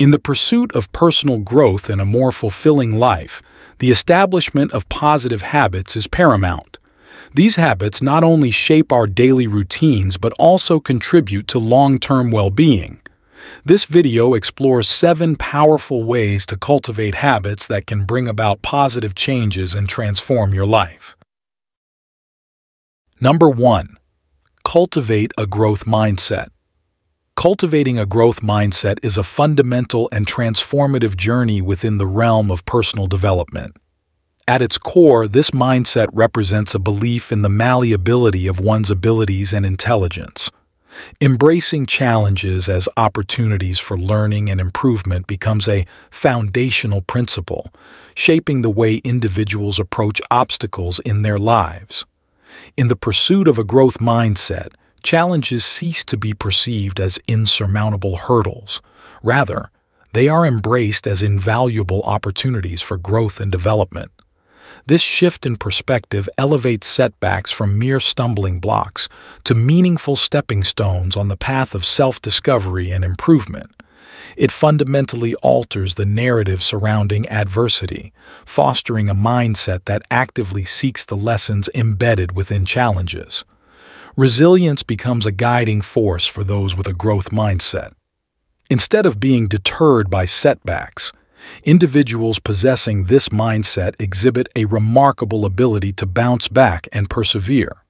In the pursuit of personal growth and a more fulfilling life, the establishment of positive habits is paramount. These habits not only shape our daily routines but also contribute to long-term well-being. This video explores 7 powerful ways to cultivate habits that can bring about positive changes and transform your life. Number 1. Cultivate a growth mindset. Cultivating a growth mindset is a fundamental and transformative journey within the realm of personal development. At its core, this mindset represents a belief in the malleability of one's abilities and intelligence. Embracing challenges as opportunities for learning and improvement becomes a foundational principle, shaping the way individuals approach obstacles in their lives. In the pursuit of a growth mindset, challenges cease to be perceived as insurmountable hurdles. Rather, they are embraced as invaluable opportunities for growth and development. This shift in perspective elevates setbacks from mere stumbling blocks to meaningful stepping stones on the path of self-discovery and improvement. It fundamentally alters the narrative surrounding adversity, fostering a mindset that actively seeks the lessons embedded within challenges. Resilience becomes a guiding force for those with a growth mindset. Instead of being deterred by setbacks, individuals possessing this mindset exhibit a remarkable ability to bounce back and persevere.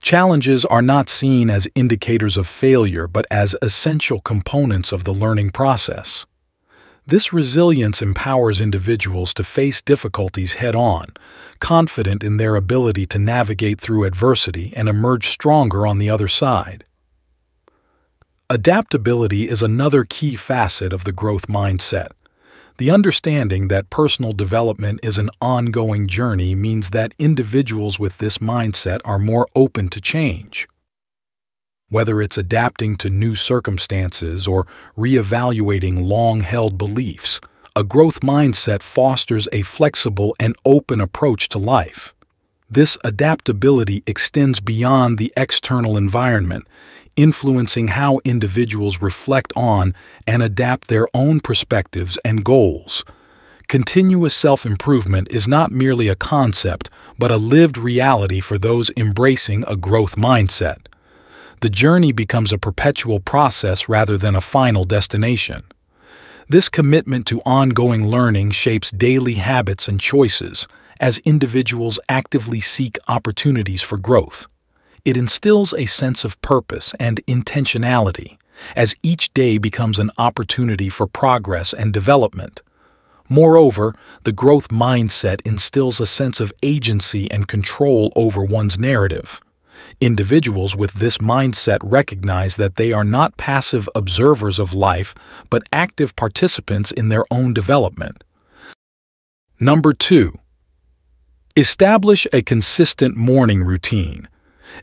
Challenges are not seen as indicators of failure but as essential components of the learning process. This resilience empowers individuals to face difficulties head-on, confident in their ability to navigate through adversity and emerge stronger on the other side. Adaptability is another key facet of the growth mindset. The understanding that personal development is an ongoing journey means that individuals with this mindset are more open to change. Whether it's adapting to new circumstances or reevaluating long-held beliefs, a growth mindset fosters a flexible and open approach to life. This adaptability extends beyond the external environment, influencing how individuals reflect on and adapt their own perspectives and goals. Continuous self-improvement is not merely a concept, but a lived reality for those embracing a growth mindset. The journey becomes a perpetual process rather than a final destination. This commitment to ongoing learning shapes daily habits and choices as individuals actively seek opportunities for growth. It instills a sense of purpose and intentionality, as each day becomes an opportunity for progress and development. Moreover, the growth mindset instills a sense of agency and control over one's narrative. Individuals with this mindset recognize that they are not passive observers of life, but active participants in their own development. Number 2. Establish a consistent morning routine.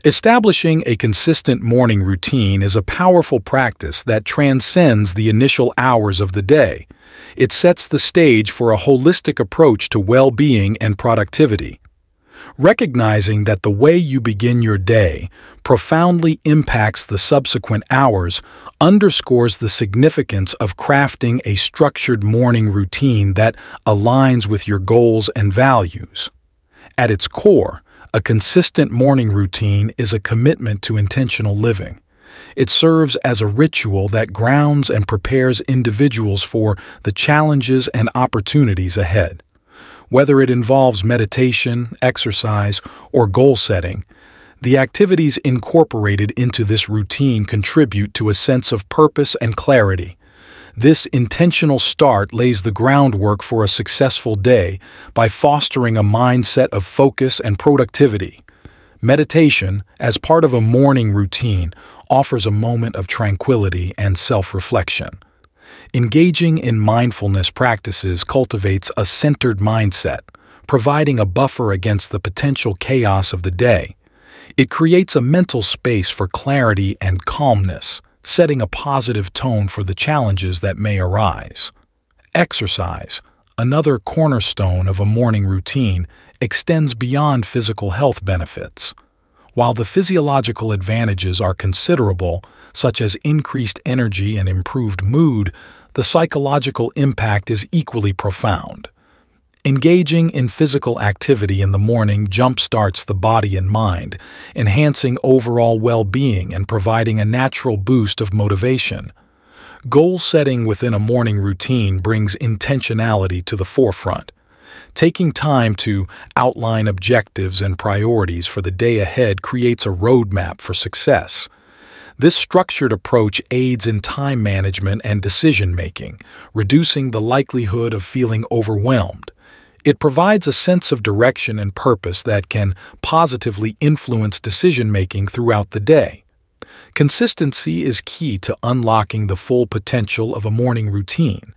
Establishing a consistent morning routine is a powerful practice that transcends the initial hours of the day. It sets the stage for a holistic approach to well-being and productivity. Recognizing that the way you begin your day profoundly impacts the subsequent hours underscores the significance of crafting a structured morning routine that aligns with your goals and values. At its core, a consistent morning routine is a commitment to intentional living. It serves as a ritual that grounds and prepares individuals for the challenges and opportunities ahead. Whether it involves meditation, exercise, or goal setting, the activities incorporated into this routine contribute to a sense of purpose and clarity. This intentional start lays the groundwork for a successful day by fostering a mindset of focus and productivity. Meditation, as part of a morning routine, offers a moment of tranquility and self-reflection. Engaging in mindfulness practices cultivates a centered mindset, providing a buffer against the potential chaos of the day. It creates a mental space for clarity and calmness, setting a positive tone for the challenges that may arise. Exercise, another cornerstone of a morning routine, extends beyond physical health benefits. While the physiological advantages are considerable, such as increased energy and improved mood, the psychological impact is equally profound. Engaging in physical activity in the morning jumpstarts the body and mind, enhancing overall well-being and providing a natural boost of motivation. Goal setting within a morning routine brings intentionality to the forefront. Taking time to outline objectives and priorities for the day ahead creates a roadmap for success. This structured approach aids in time management and decision-making, reducing the likelihood of feeling overwhelmed. It provides a sense of direction and purpose that can positively influence decision-making throughout the day. Consistency is key to unlocking the full potential of a morning routine.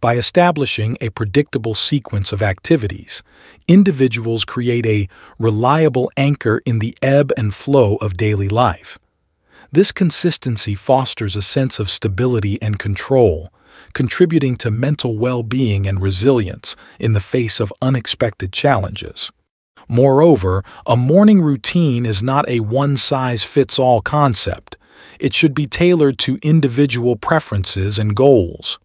By establishing a predictable sequence of activities, individuals create a reliable anchor in the ebb and flow of daily life. This consistency fosters a sense of stability and control, contributing to mental well-being and resilience in the face of unexpected challenges. Moreover, a morning routine is not a one-size-fits-all concept. It should be tailored to individual preferences and goals.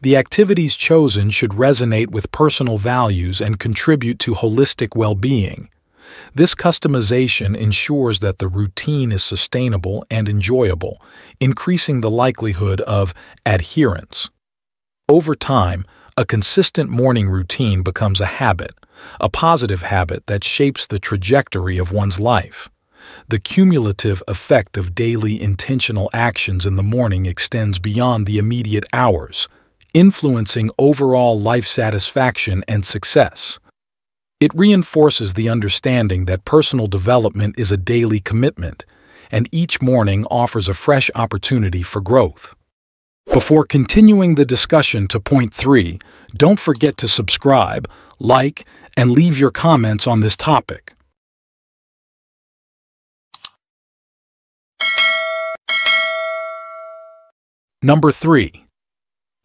The activities chosen should resonate with personal values and contribute to holistic well-being. This customization ensures that the routine is sustainable and enjoyable, increasing the likelihood of adherence. Over time, a consistent morning routine becomes a habit, a positive habit that shapes the trajectory of one's life. The cumulative effect of daily intentional actions in the morning extends beyond the immediate hours, influencing overall life satisfaction and success. It reinforces the understanding that personal development is a daily commitment, and each morning offers a fresh opportunity for growth. Before continuing the discussion to point 3, don't forget to subscribe, like, and leave your comments on this topic. Number 3.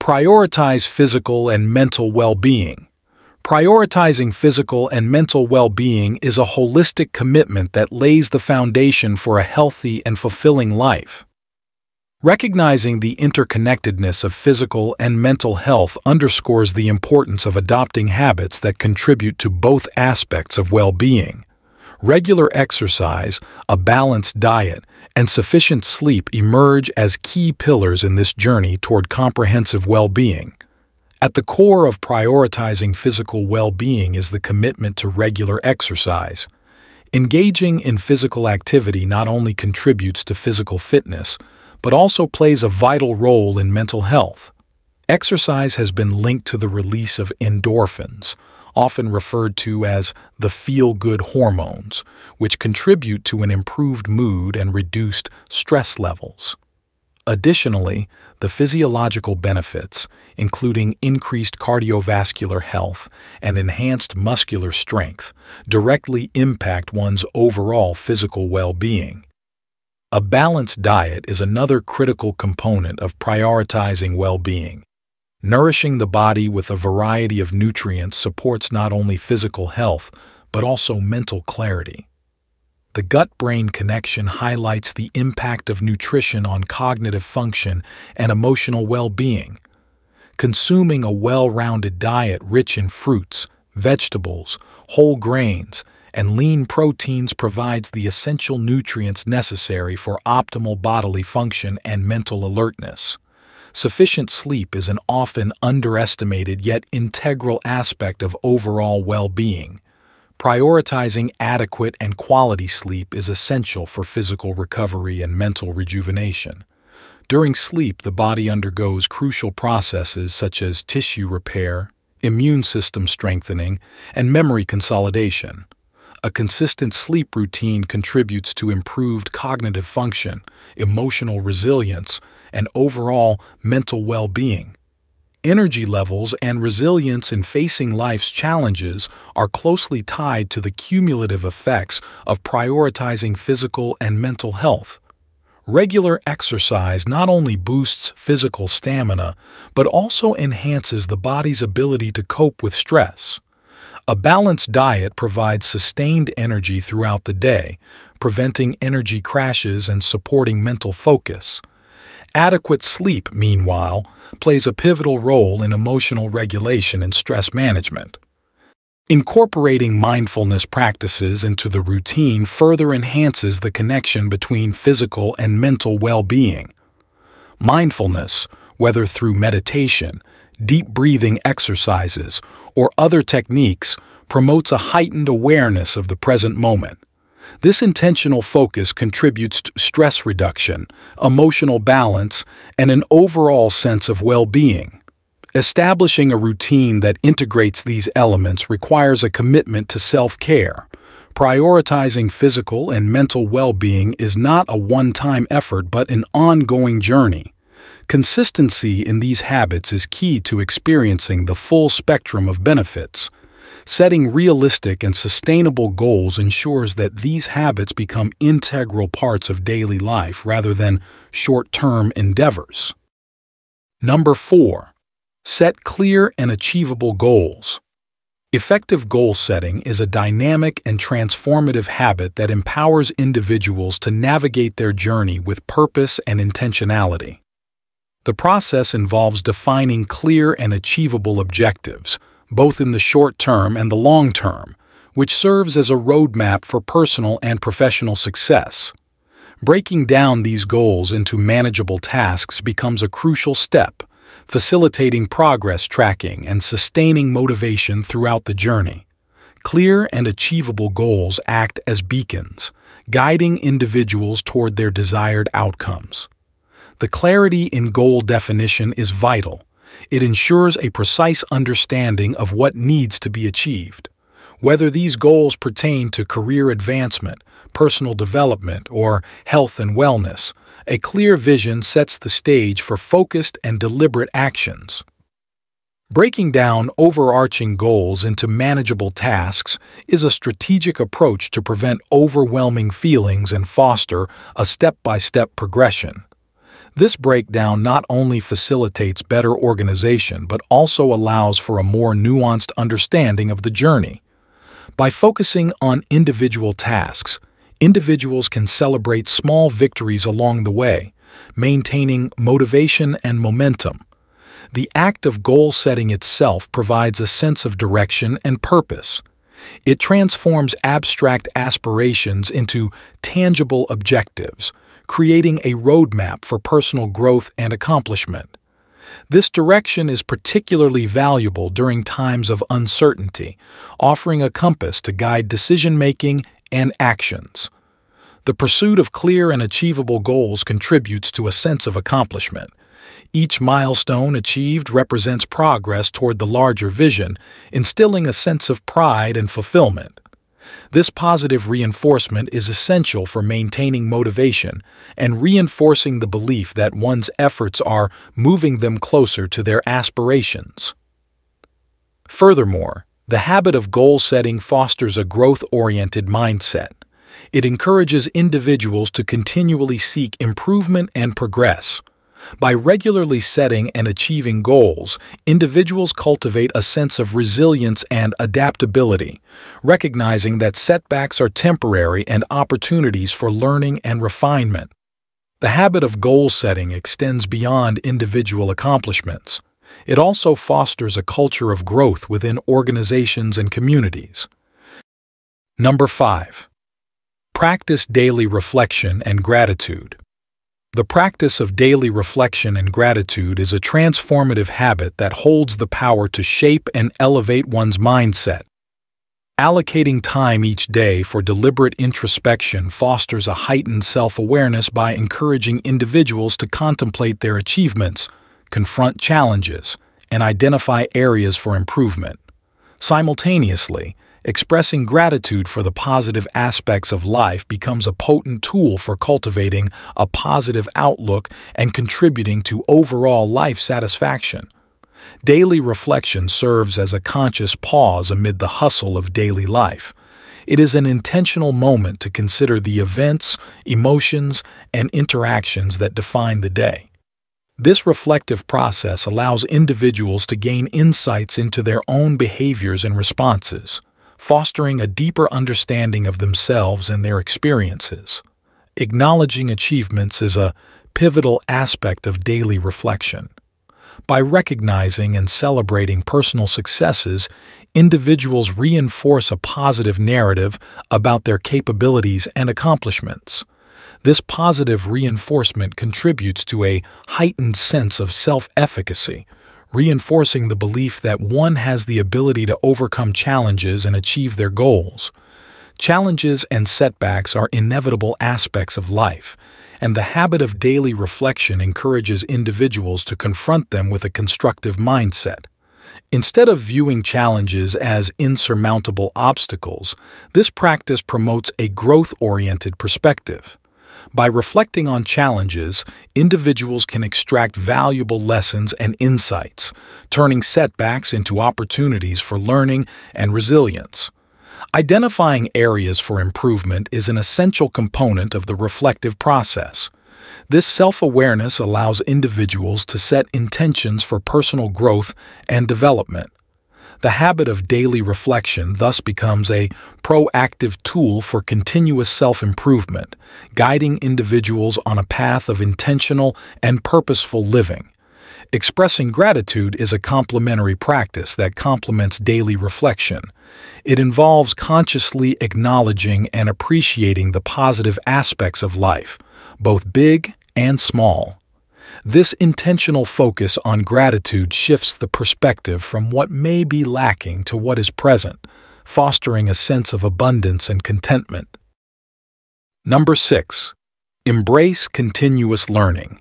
Prioritize physical and mental well-being. Prioritizing physical and mental well-being is a holistic commitment that lays the foundation for a healthy and fulfilling life. Recognizing the interconnectedness of physical and mental health underscores the importance of adopting habits that contribute to both aspects of well-being. Regular exercise, a balanced diet, and sufficient sleep emerge as key pillars in this journey toward comprehensive well-being. At the core of prioritizing physical well-being is the commitment to regular exercise. Engaging in physical activity not only contributes to physical fitness, but also plays a vital role in mental health. Exercise has been linked to the release of endorphins, often referred to as the feel-good hormones, which contribute to an improved mood and reduced stress levels. Additionally, the physiological benefits, including increased cardiovascular health and enhanced muscular strength, directly impact one's overall physical well-being. A balanced diet is another critical component of prioritizing well-being. Nourishing the body with a variety of nutrients supports not only physical health, but also mental clarity. The gut-brain connection highlights the impact of nutrition on cognitive function and emotional well-being. Consuming a well-rounded diet rich in fruits, vegetables, whole grains, and lean proteins provides the essential nutrients necessary for optimal bodily function and mental alertness. Sufficient sleep is an often underestimated yet integral aspect of overall well-being. Prioritizing adequate and quality sleep is essential for physical recovery and mental rejuvenation. During sleep, the body undergoes crucial processes such as tissue repair, immune system strengthening, and memory consolidation. A consistent sleep routine contributes to improved cognitive function, emotional resilience, and overall mental well-being. Energy levels and resilience in facing life's challenges are closely tied to the cumulative effects of prioritizing physical and mental health. Regular exercise not only boosts physical stamina, but also enhances the body's ability to cope with stress. A balanced diet provides sustained energy throughout the day, preventing energy crashes and supporting mental focus. Adequate sleep, meanwhile, plays a pivotal role in emotional regulation and stress management. Incorporating mindfulness practices into the routine further enhances the connection between physical and mental well-being. Mindfulness, whether through meditation, deep breathing exercises, or other techniques, promotes a heightened awareness of the present moment. This intentional focus contributes to stress reduction, emotional balance, and an overall sense of well-being. Establishing a routine that integrates these elements requires a commitment to self-care. Prioritizing physical and mental well-being is not a one-time effort but an ongoing journey. Consistency in these habits is key to experiencing the full spectrum of benefits. Setting realistic and sustainable goals ensures that these habits become integral parts of daily life rather than short-term endeavors. Number 4. Set clear and achievable goals. Effective goal setting is a dynamic and transformative habit that empowers individuals to navigate their journey with purpose and intentionality. The process involves defining clear and achievable objectives, both in the short term and the long term, which serves as a roadmap for personal and professional success. Breaking down these goals into manageable tasks becomes a crucial step, facilitating progress tracking and sustaining motivation throughout the journey. Clear and achievable goals act as beacons, guiding individuals toward their desired outcomes. The clarity in goal definition is vital. It ensures a precise understanding of what needs to be achieved. Whether these goals pertain to career advancement, personal development, or health and wellness, a clear vision sets the stage for focused and deliberate actions. Breaking down overarching goals into manageable tasks is a strategic approach to prevent overwhelming feelings and foster a step-by-step progression. This breakdown not only facilitates better organization but also allows for a more nuanced understanding of the journey. By focusing on individual tasks, individuals can celebrate small victories along the way, maintaining motivation and momentum. The act of goal setting itself provides a sense of direction and purpose. It transforms abstract aspirations into tangible objectives, creating a roadmap for personal growth and accomplishment. This direction is particularly valuable during times of uncertainty, offering a compass to guide decision-making and actions. The pursuit of clear and achievable goals contributes to a sense of accomplishment. Each milestone achieved represents progress toward the larger vision, instilling a sense of pride and fulfillment. This positive reinforcement is essential for maintaining motivation and reinforcing the belief that one's efforts are moving them closer to their aspirations. Furthermore, the habit of goal setting fosters a growth-oriented mindset. It encourages individuals to continually seek improvement and progress. By regularly setting and achieving goals, individuals cultivate a sense of resilience and adaptability, recognizing that setbacks are temporary and opportunities for learning and refinement. The habit of goal setting extends beyond individual accomplishments. It also fosters a culture of growth within organizations and communities. Number 5. Practice daily reflection and gratitude. The practice of daily reflection and gratitude is a transformative habit that holds the power to shape and elevate one's mindset. Allocating time each day for deliberate introspection fosters a heightened self-awareness by encouraging individuals to contemplate their achievements, confront challenges, and identify areas for improvement. Simultaneously, expressing gratitude for the positive aspects of life becomes a potent tool for cultivating a positive outlook and contributing to overall life satisfaction. Daily reflection serves as a conscious pause amid the hustle of daily life. It is an intentional moment to consider the events, emotions, and interactions that define the day. This reflective process allows individuals to gain insights into their own behaviors and responses, fostering a deeper understanding of themselves and their experiences. Acknowledging achievements is a pivotal aspect of daily reflection. By recognizing and celebrating personal successes, individuals reinforce a positive narrative about their capabilities and accomplishments. This positive reinforcement contributes to a heightened sense of self-efficacy, reinforcing the belief that one has the ability to overcome challenges and achieve their goals. Challenges and setbacks are inevitable aspects of life, and the habit of daily reflection encourages individuals to confront them with a constructive mindset. Instead of viewing challenges as insurmountable obstacles, this practice promotes a growth-oriented perspective. By reflecting on challenges, individuals can extract valuable lessons and insights, turning setbacks into opportunities for learning and resilience. Identifying areas for improvement is an essential component of the reflective process. This self-awareness allows individuals to set intentions for personal growth and development. The habit of daily reflection thus becomes a proactive tool for continuous self-improvement, guiding individuals on a path of intentional and purposeful living. Expressing gratitude is a complementary practice that complements daily reflection. It involves consciously acknowledging and appreciating the positive aspects of life, both big and small. This intentional focus on gratitude shifts the perspective from what may be lacking to what is present, fostering a sense of abundance and contentment. Number 6. Embrace continuous learning.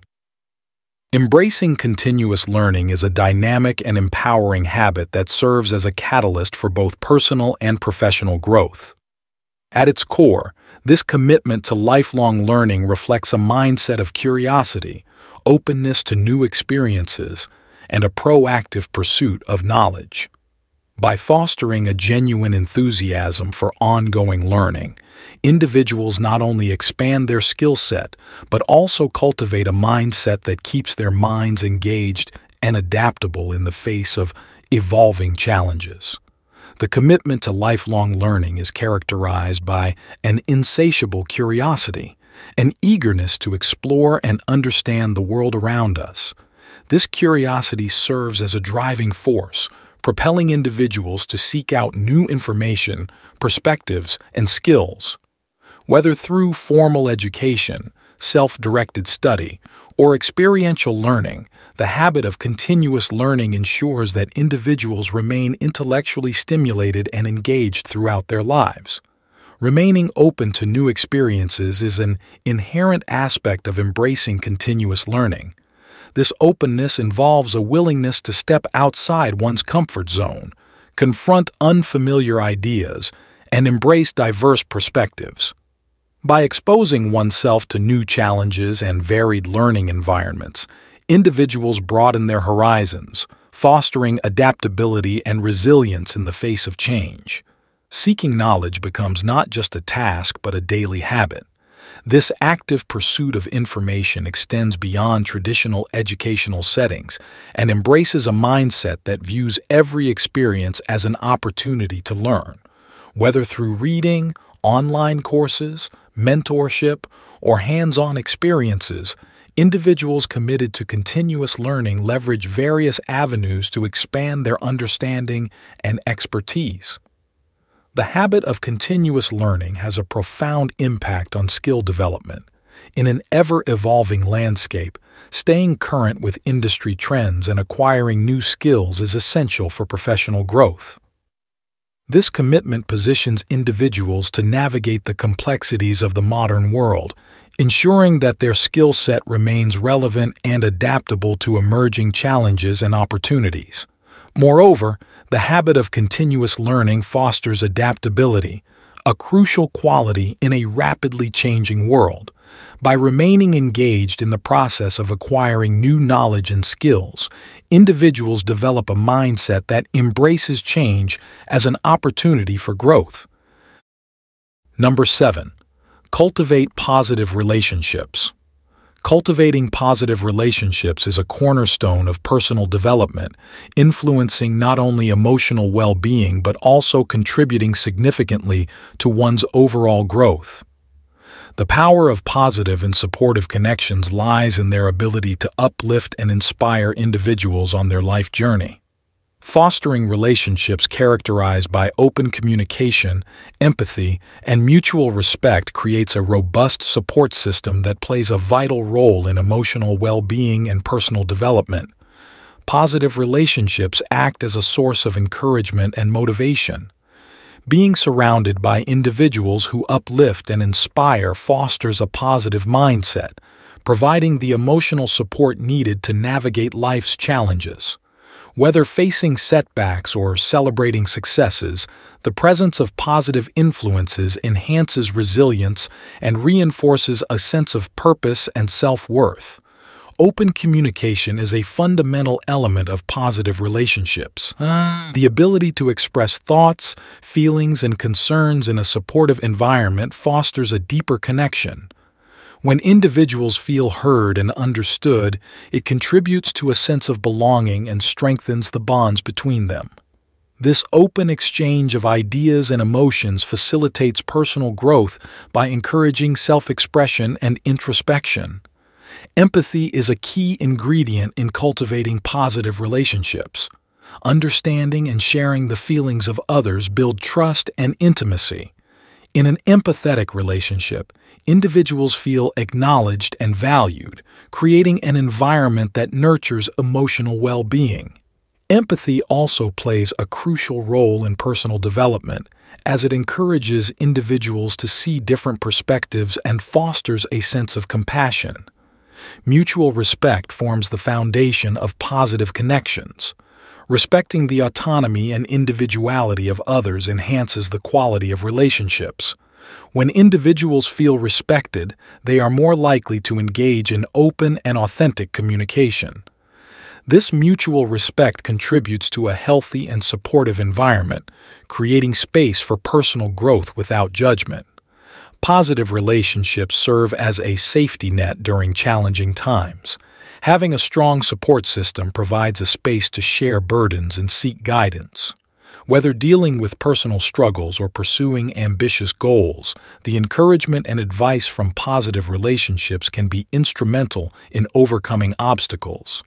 Embracing continuous learning is a dynamic and empowering habit that serves as a catalyst for both personal and professional growth. At its core, this commitment to lifelong learning reflects a mindset of curiosity, openness to new experiences, and a proactive pursuit of knowledge. By fostering a genuine enthusiasm for ongoing learning, individuals not only expand their skill set, but also cultivate a mindset that keeps their minds engaged and adaptable in the face of evolving challenges. The commitment to lifelong learning is characterized by an insatiable curiosity, an eagerness to explore and understand the world around us. This curiosity serves as a driving force, propelling individuals to seek out new information, perspectives, and skills. Whether through formal education, self-directed study, or experiential learning, the habit of continuous learning ensures that individuals remain intellectually stimulated and engaged throughout their lives. Remaining open to new experiences is an inherent aspect of embracing continuous learning. This openness involves a willingness to step outside one's comfort zone, confront unfamiliar ideas, and embrace diverse perspectives. By exposing oneself to new challenges and varied learning environments, individuals broaden their horizons, fostering adaptability and resilience in the face of change. Seeking knowledge becomes not just a task but a daily habit. This active pursuit of information extends beyond traditional educational settings and embraces a mindset that views every experience as an opportunity to learn. Whether through reading, online courses, mentorship, or hands-on experiences, individuals committed to continuous learning leverage various avenues to expand their understanding and expertise. The habit of continuous learning has a profound impact on skill development. In an ever-evolving landscape, staying current with industry trends and acquiring new skills is essential for professional growth. This commitment positions individuals to navigate the complexities of the modern world, ensuring that their skill set remains relevant and adaptable to emerging challenges and opportunities. Moreover, the habit of continuous learning fosters adaptability, a crucial quality in a rapidly changing world. By remaining engaged in the process of acquiring new knowledge and skills, individuals develop a mindset that embraces change as an opportunity for growth. Number 7. Cultivate positive relationships. Cultivating positive relationships is a cornerstone of personal development, influencing not only emotional well-being but also contributing significantly to one's overall growth. The power of positive and supportive connections lies in their ability to uplift and inspire individuals on their life journey. Fostering relationships characterized by open communication, empathy, and mutual respect creates a robust support system that plays a vital role in emotional well-being and personal development. Positive relationships act as a source of encouragement and motivation. Being surrounded by individuals who uplift and inspire fosters a positive mindset, providing the emotional support needed to navigate life's challenges. Whether facing setbacks or celebrating successes, the presence of positive influences enhances resilience and reinforces a sense of purpose and self-worth. Open communication is a fundamental element of positive relationships. The ability to express thoughts, feelings, and concerns in a supportive environment fosters a deeper connection. When individuals feel heard and understood, it contributes to a sense of belonging and strengthens the bonds between them. This open exchange of ideas and emotions facilitates personal growth by encouraging self-expression and introspection. Empathy is a key ingredient in cultivating positive relationships. Understanding and sharing the feelings of others build trust and intimacy. In an empathetic relationship, individuals feel acknowledged and valued, creating an environment that nurtures emotional well-being. Empathy also plays a crucial role in personal development, as it encourages individuals to see different perspectives and fosters a sense of compassion. Mutual respect forms the foundation of positive connections. Respecting the autonomy and individuality of others enhances the quality of relationships. When individuals feel respected, they are more likely to engage in open and authentic communication. This mutual respect contributes to a healthy and supportive environment, creating space for personal growth without judgment. Positive relationships serve as a safety net during challenging times. Having a strong support system provides a space to share burdens and seek guidance. Whether dealing with personal struggles or pursuing ambitious goals, the encouragement and advice from positive relationships can be instrumental in overcoming obstacles.